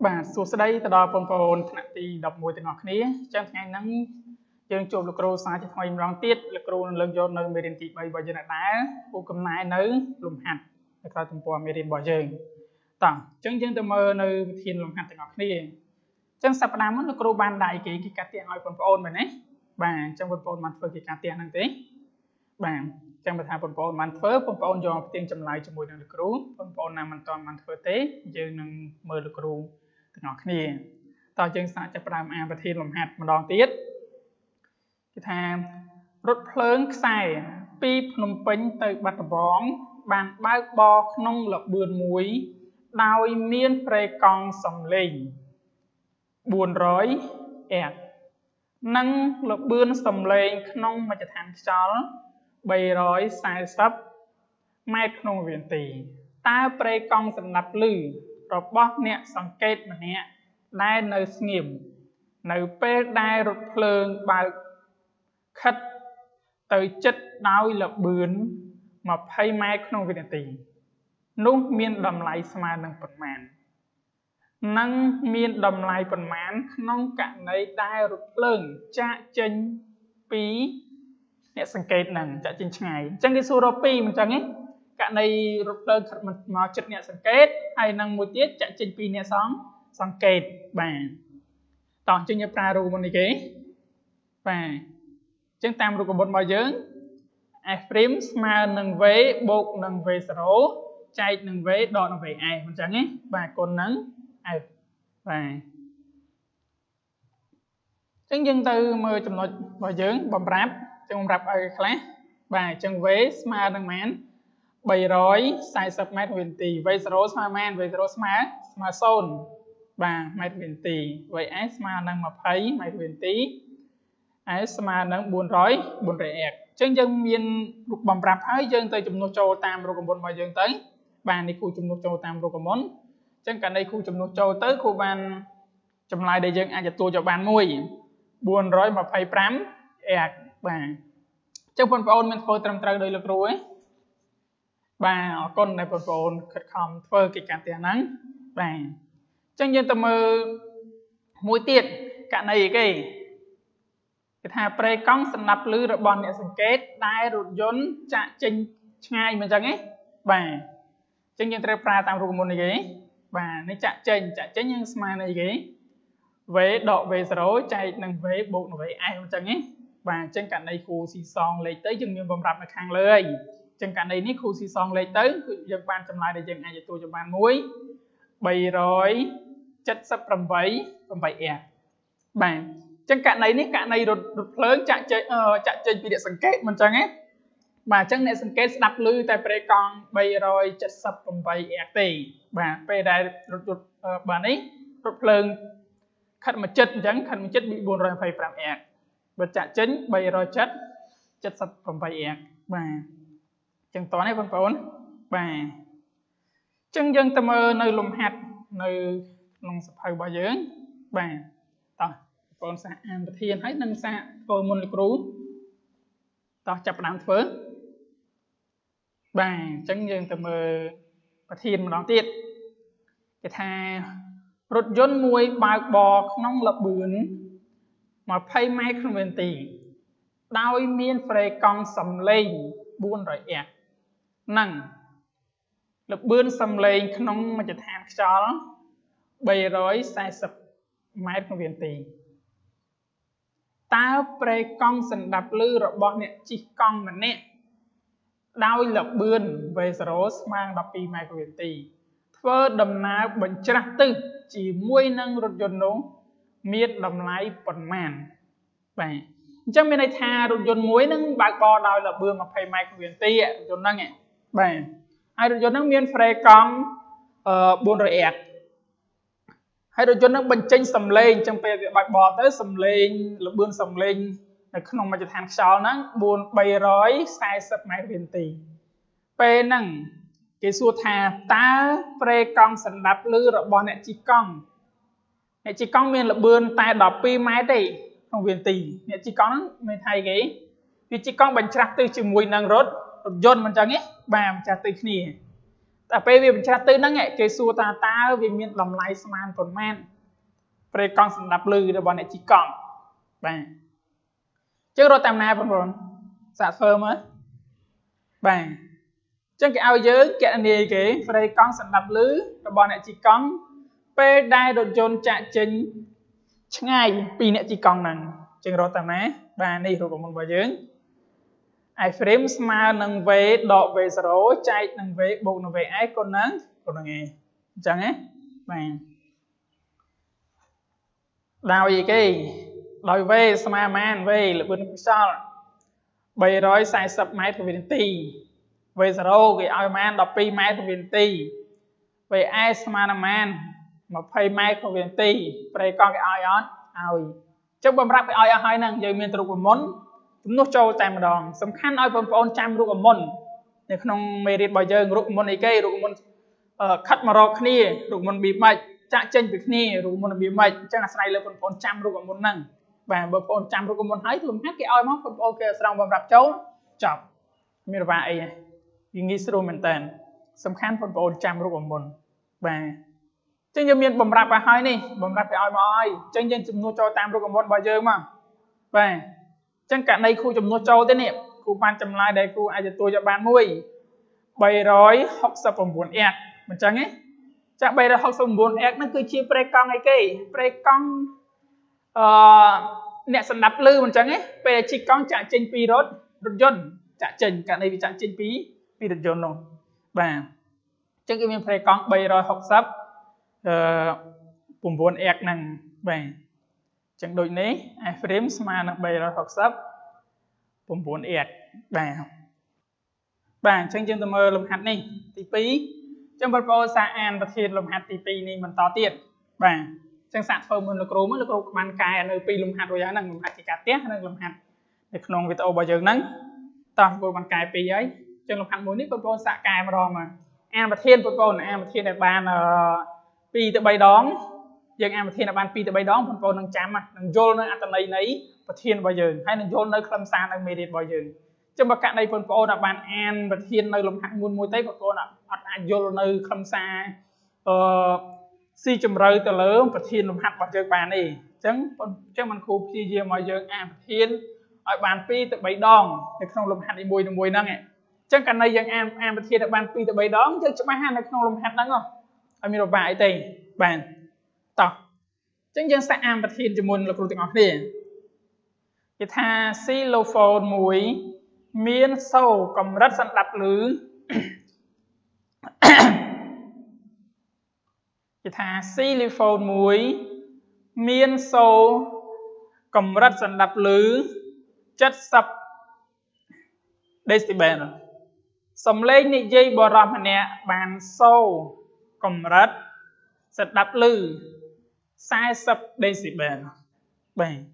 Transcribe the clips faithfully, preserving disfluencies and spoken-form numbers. Bà số sau đây ta đo phong phồn thằng ti đọc mùi từ ngọc ní trong ngày nắng chương chụp lực rô xa cho thoi rong tiết lực rô lần do nơi mê ti bay bao giờ đã u cầm nai nứ lùm hạt lực rô từng bò mê rin bao giờ tỏng chương chương từ mơ nơi thiên lùm hạt từ ngọc ní trong sập đám nó lực rô ban đại ký cái cá tiện hỏi phong phồn mình ấy bà trong phong phồn mặt phơi cái cá tiện năng thế bà trong bậc thang phong phồn mặt phơi phong phồn do tiếng chầm lại cho mùi năng lực rô phong phồn nào mình toàn mặt phơi thế giờ năng mơ lực rô nó kia tao chân sạ chấp đàm a bật thiên lồng hạt mà đòn tiết cái tham rốt phớn xài pi phnom penh tới bát bóng bàn bao bò nông là bươn muối đòi miên phê con sầm lình buồn rối ẹt nâng là bươn sầm lình nông mà chặt hàng chó bày rối xài sấp mai nông viện tỷ ta phê con sầm nạp lử rồi bóc nè sáng kết mà nè đai nơi nghiệm nơi bê đai rụt lương bào khất tới chất đau là bướn mà phây mai không vì tình tình nốt miên đầm lại mà nâng phần màn nâng miên đầm lại phần màn nông cạn nơi đai rụt lương chạ chênh phí nè sáng kết nâng chạ chênh chảy chẳng cái số rô pi mình chẳng ấy cả này rút đơn thật mình mà chất nhẹ sáng kết hay năng mùi tiết chạy trên pin nhẹ sáng sáng kết và tỏ chân nhập ra rù một này kế và chân tam rù của bốn bao dưỡng Ephraim mà nâng vế bột nâng vế sở hố chạy nâng vế đo nâng vế ai mình chẳng ấy và con nâng ai và chân dân tư mơ chùm nội bao dưỡng bòm rạp chân bòm rạp ở khá và chân vế mà nâng mán bảy rối sai sập mét huyền tỷ vậy rối mà men vậy rối mà mà son và mét huyền tỷ vậy mà đang mập thấy mét huyền tỷ mà đang buồn rối buồn rẻ chân chân miên lục bầm rạp thấy chân tới chụm nô châu tam rồi còn buồn bao chân tới bàn đi khu chụm nô châu tam rồi còn muốn chân cả đây khu chụm nô châu tới khu bàn chụm lại đây chân ai chặt tua cho bàn môi buồn rối mập thấy prám ẹt và chân phần phôn mình phơi trầm trầm đời lực rồi và con này phần phồn khởi khom phơi cái cạn tiền nắng và chân dân tâm mũi tiệt cạn này cái cái thà pre cong săn nạp lư rồi bọn nhẹ sừng kết đai rụt dốn chạ chênh ngay mình chẳng ấy và chân dân tre pra tam rụt một này cái và nó chạ chênh chạ chênh nhưng mà này cái vế độ về rồi chạy nâng vế bộ nổi ai mình chẳng ấy và chân cạn này khu xì son lấy tới chừng như vòng rạp là khang lời chân cả này ní khu xì son lấy tới dân ban chậm lại để dân ai cho tôi cho ban muối bày rồi chất sắp rầm vấy rầm vấy ẹt bạn chân cả này ní cả này đột đột lớn chạy chơi chạy chơi vì địa sản kết mình chẳng hết mà chân này sản kết đập lư tại pre con bày rồi chất sắp rầm vấy ẹt tì bạn pre đại đột đột bạn ấy đột lớn khát mà chất chẳng khát mà chất bị buồn rồi phải phạm ẹt và chạy chính bày rồi chất chất sắp rầm vấy ẹt bạn chân toán này vẫn còn và chân dân tâm ơ nơi lùm hạt nơi lòng sập hơi bao dưỡng và tao còn xa an và thiên hết nâng xa vô môn lực rú tao chập đám phớ và chân dân tâm ơ và thiên mà đón tiết cái thà rụt dốn muối bạc bò nông lập bướn mà phây mai không bền tỉ đau miên phê con sầm lên buôn rồi ẹt năng lực bươn xâm lên nông mà chặt hàng chó bày rối sai sập máy không viên tì ta pre con sần đạp lư rồi bọn nè chỉ con mà nè đau lực bươn về rối mang đập pì máy không viên tì phơ đầm ná bệnh trắc tư chỉ muôi năng rụt dồn nấu miết đầm lái bẩn màn bè trong bên này thà rụt dồn muối nâng bạc bò đòi là bươn mà phải máy không viên tì ạ dồn năng ạ bè hydrogen nó miên phê con buồn rồi ẹt hydrogen nó bình chênh sầm lên trong pe việc bạch bò tới sầm lên lục bươn sầm lên là không mà chặt hàng xào nó buồn bay rối sai sập máy viên tì pe năng cái xua thà ta phê con sần đạp lư rồi bò nẹt chỉ con nẹt chỉ con miên là bươn tai đỏ pi máy tì không viên tì nẹt chỉ con mới thay cái vì chỉ con bình trắc từ chỉ mùi năng rốt rốt dồn mình chẳng ấy bà mình trả tự kia ta phê về trà tư nó nghe kê xua ta ta vì miền lòng lai saman còn men phê con sẵn đập lư rồi bọn này chỉ còn bà chứ rồi tạm nà bọn bọn sạc phơm á bà chứ cái ao dưới kẹt này kì phê con sẵn đập lư rồi bọn này chỉ còn phê đai đồ dồn chạy chênh chẳng ai vì nẹ chỉ còn nặng chứ rồi tạm nà bà này rồi bọn bọn bọn dưới ai frame smart nâng về đọ về sổ chạy nâng về bộ nâng về ai con nâng con nâng nghe chẳng ấy bạn đào gì cái đòi về smart man về là bên sau bảy rồi sai sập máy của viên tì về sổ cái ai man đọc pi máy của viên tì về ai smart man mà pay máy của viên tì về con cái ai on ai trong bấm ráp cái ai ở hai nâng giờ miền tây của món nó cho tại một đòn, sầm khăn ai phần phần trăm rụng một môn, để không mê điệt bao giờ rụng môn này cây rụng môn cắt mà rọc kia rụng môn bị mệt, chạm chân bị kia rụng môn bị mệt, chắc là sai là phần phần trăm rụng môn nâng, và phần phần trăm rụng môn thấy thường hát cái oi móc phần phần kia xong vào rạp chấu, chọc, như vậy, nghĩ sâu mình tên, sầm khăn phần phần trăm rụng môn, và chân như miền bầm rạp hai này, bầm rạp cái oi mà oi, chân chân chúng nó cho tam rụng môn bao giờ mà, và chẳng cả này khu chấm nô châu thế này, khu ban chấm lại đây khu ai cho tôi cho ban mui, bày rối học tập phòng buồn ẹt, mình chẳng ấy, chẳng bày rối học tập buồn ẹt nó cứ chia pre con này kì, pre con, nè sẵn đập lư mình chẳng ấy, về chỉ con trả trên pi rốt, rốt dồn, trả trên cả này bị trả trên pi, pi rốt dồn rồi, và chẳng cái mình pre con bày rối học tập phòng buồn ẹt nằng, và chẳng đội này, ai frame smart nặng bày rồi học sắp bốn bốn ẹt bà bà chẳng chân tâm ơ lùm hạt này tí phí chẳng bật vô xa an và thiệt lùm hạt tí phí này mình to tiệt bà chẳng sạc phơm hơn lực rúm lực rúm bàn cài nơi phí lùm hạt rồi giá nâng lùm hạt chỉ cả tiết nâng lùm hạt để nông vịt ô bà dường nâng tao vô bàn cài phí ấy chẳng lùm hạt mối nít bật vô xa cài mà rồi mà an và thiệt bật vô an và thiệt đẹp bàn phí tự bày đón dân em thiên là ban pi từ bay đó còn còn đang chạm mà đang vô nơi anh này nấy và thiên bao giờ hay đang vô nơi khâm xa đang mê điệt bao giờ trong bậc cạn đây còn còn là ban an và thiên nơi lòng hạng muôn môi tây còn còn là anh vô nơi khâm xa si chấm rơi từ lớn và thiên lòng hạng bao giờ bàn này chẳng chẳng mình khu si gì mà giờ em thiên ở ban pi từ bay đòn để không lòng hạng đi mùi mùi năng này chẳng cạn đây dân em em và thiên là ban pi từ bay đó chứ chẳng hạn là không lòng hạng năng không anh mình đọc bài tây bàn chúng dân sẽ ăn vật hiện cho môn lực rút tiếng ngọt đi thì thà xylophone mũi miên sâu cầm rất sẵn đập lứ thì thà xylophone mũi miên sâu cầm rất sẵn đập lứ chất sập decibel sầm lên những dây bò ròm hả nè bàn sâu cầm rất sẵn đập lứ sai sập đây xịt bền bền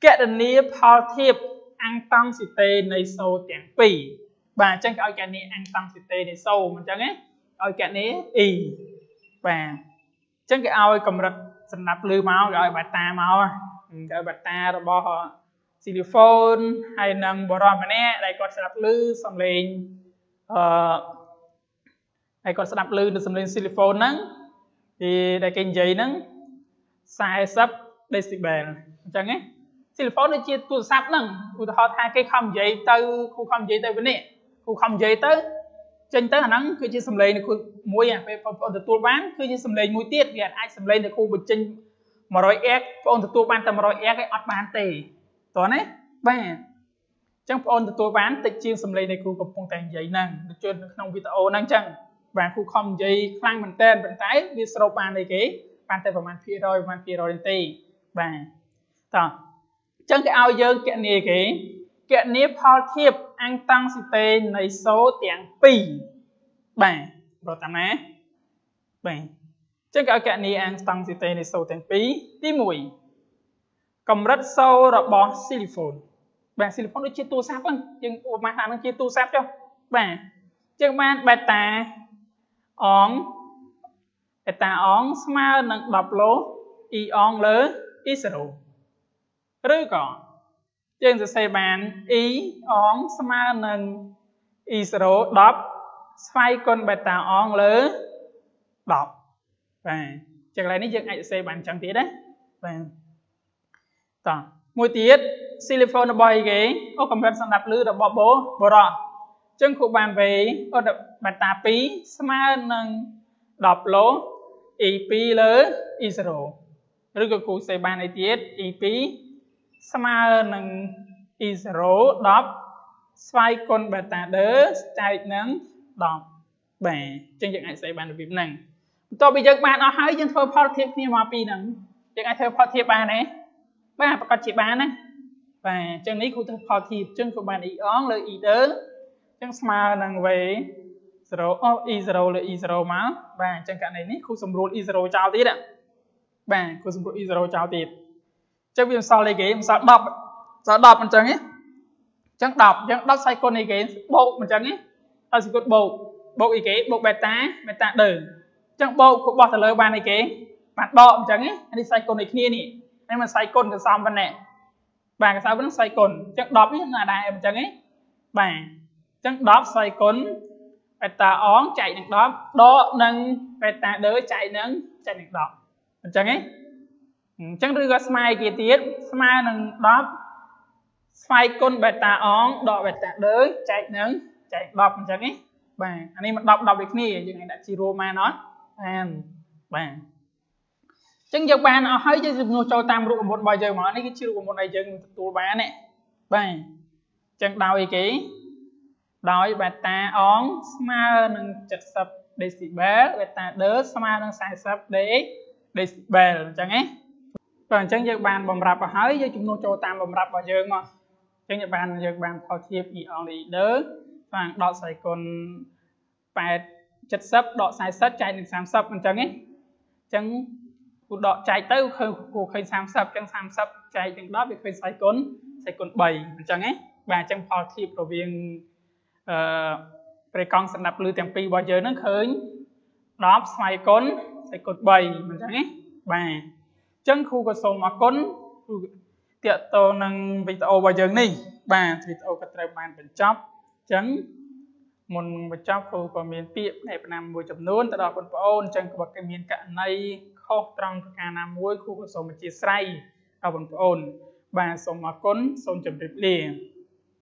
kết nếp hào thiệp ăn tăng xịt tê này sâu tiếng bì bà chẳng có cái này ăn tăng xịt tê này sâu mà chẳng ấy ôi cái này y bà chẳng cái ôi cầm rực sẵn đập lưu máu gọi bà ta máu gọi bà ta rồi bỏ họ xylophone hay nâng bỏ rò mà nè đây có sẵn đập lưu xong lên đây có sẵn đập lưu xong lên xylophone nâng thì đây kênh giấy nâng sai sắp decibel chẳng ấy xylophone chia tụ sắp nâng tụ họ thay cái không dây tới khu không dây tới vấn đề khu không dây tới trên tới là nắng cứ chia sầm lên được mũi à về phòng tụ bán cứ chia sầm lên mũi tiết thì ai sầm lên được khu bịch trên mà rồi ép phòng tụ bán tầm rồi ép cái ọt bán tề toán ấy ba trong phòng tụ bán tịch chia sầm lên được khu cục phong tàng dây nâng được trên không video nâng chẳng và khu không dây khang mình tên vận tải vì sâu bàn này kế bạn tay vào màn phía rồi màn phía rồi đến tì và tỏ chân cái ao dơ kiện này cái kiện nếp hoa thiệp ăn tăng xịt tê này số tiếng bì bà rồi tạm ná bà chân cái ao kiện này ăn tăng xịt tê này số tiếng bì tí mùi cầm rất sâu rồi bỏ silicone bà silicone nó chia tu sáp không nhưng mà thằng nó chia tu sáp cho bà chân bàn bà ta ón cái ta ong smart nâng đập lố y ong lớ y sở hữu rư còn trên sẽ xây bàn y ong smart nâng y sở hữu đập sai con bạch tà ong lỡ đọc và chẳng lẽ những ai xây bàn chẳng tiếc đấy và tỏ mùi tiết silicon là bòi ghế ô cầm vật sẵn đạp lư là bò bố bò rõ chân khu bàn về ô bạch tà phí mà nâng đọc lỗ ý phí lỡ ý sở hữu rồi cụ xây bàn này tiết ý phí mà nâng ý sở hữu đọc sai con bạch tà đỡ chạy nâng đọc bè chân những ai xây bàn việc nâng tôi bây giờ bạn nó hãy dân thơ phó thiếp như mà phí nâng những ai thơ phó thiếp bàn này ba bà con chị bán á và chân lý của họ thì chân của bạn ý ón lời ý đỡ chân smart năng về zero of zero lời zero máu và chân cả này ní khu sầm ruột zero chào tít ạ và khu sầm ruột zero chào tít chân viêm sau lấy cái sao đọc sao đọc mình chân ấy chân đọc chân đọc sai con này cái bộ mình chân ấy ta sẽ cột bộ bộ ý cái bộ beta beta đờ chân bộ cũng bỏ thật lời bạn này cái bạn đọ mình chân ấy đi sai con này kia nè nên mà sai côn cái xong bên này bà cái sao vẫn sai côn chắc đọc ấy là đại em chẳng ấy bà chắc đọc sai côn phải ta ón chạy được đó đó nâng phải ta đỡ chạy nâng chạy được đó chẳng ấy chẳng đưa smile kia tiết smile nâng đó sai côn phải ta ón đọ phải ta đỡ chạy nâng chạy đọc chẳng ấy bà anh em đọc đọc được nè như này đã chỉ Roma nó em bà chẳng dọc bàn ở hơi dây dịp ngô cho tam rụt một bài giờ mà cái chiều của một này giờ tụi bà này bài chẳng đào ý ký đói bà ta ón mà nâng chật sập để xịt bé bà ta đớ mà nâng xài sập để để xịt bè chẳng ấy còn chẳng dọc bàn bầm rạp ở hơi dây chúng ngô cho tam bầm rạp vào giờ mà chẳng dọc bàn dọc bàn thao thiệp gì ổn lý đớ và đọt xài con bà chật sập đọt xài sất chạy được xám sập chẳng ấy chẳng đọ chạy tới khu khơi xám sập chẳng xám sập chạy chẳng đó bị khơi sai cốn sai cốn bảy chẳng ấy và chẳng phò thiệp rồi viên về con sẵn đập lưu tiền pi bao giờ nó khơi đó sai cốn sai cốn bảy chẳng ấy và chẳng khu có số mà cốn tiệt tàu năng vịt tàu bao giờ này và vịt tàu có tàu bàn bên chóp chẳng một bên chóp khu có miền tiệm này bên nam vừa chụp nón ta đọc bên ôn chẳng có cái miền cạn này trong cả năm cuối khu của số một chia sẻ, các bạn ổn và số mà cún số chấm điểm liền.